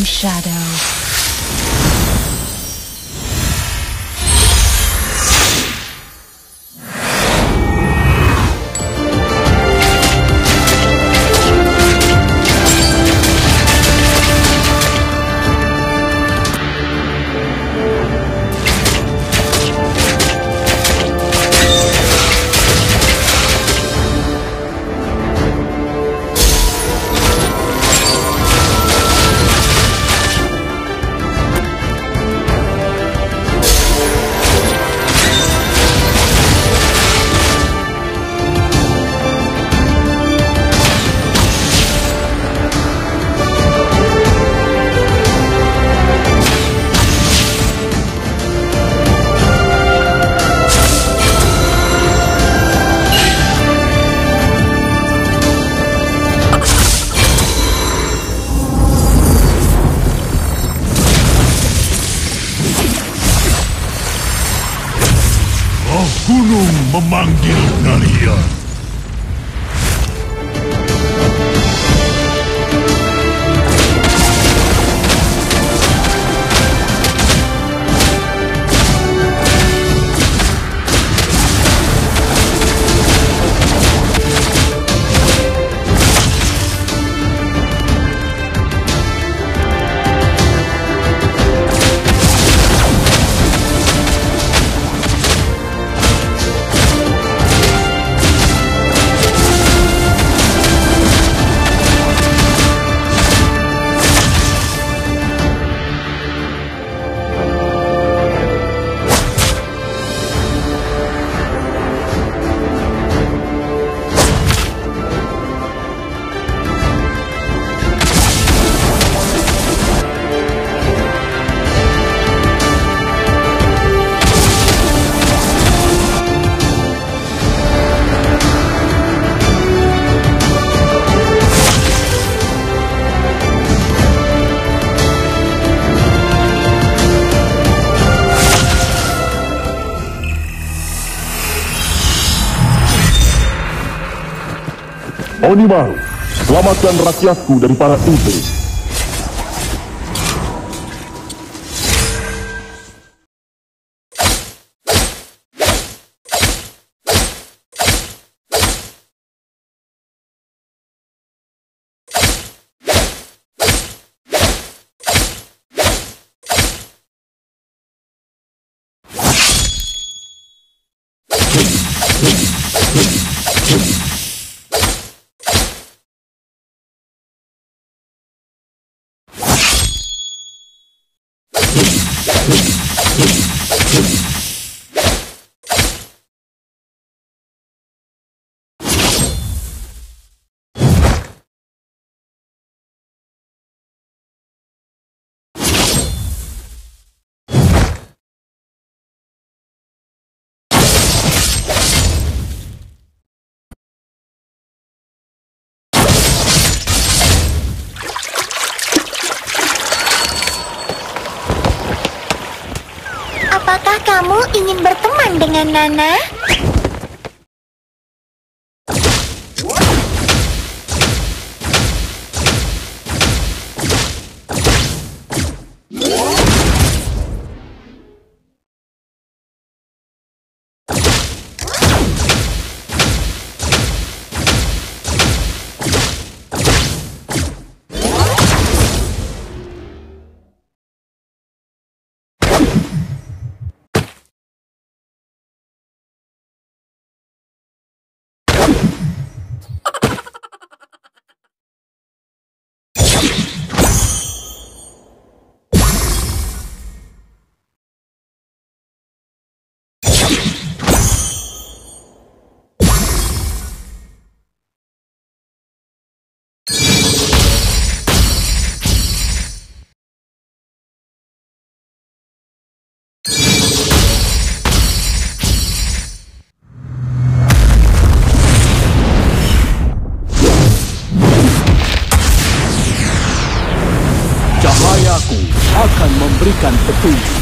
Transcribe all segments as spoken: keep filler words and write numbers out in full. from shadow. Gunung memanggil kalian. Onimaru, selamatkan rakyatku dari para iblis. Apakah kamu ingin berteman dengan Nana? Akan memberikan petunjuk.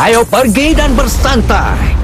Ayo pergi dan bersantai.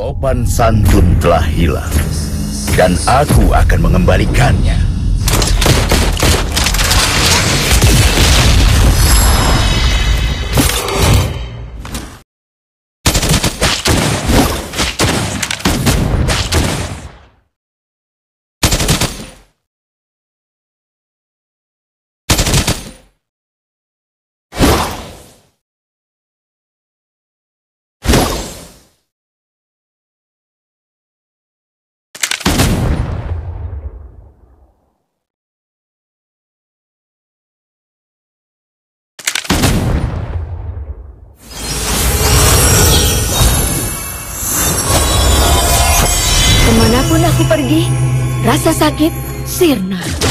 Sopan santun telah hilang, dan aku akan mengembalikannya. Kemanapun aku pergi, rasa sakit sirna.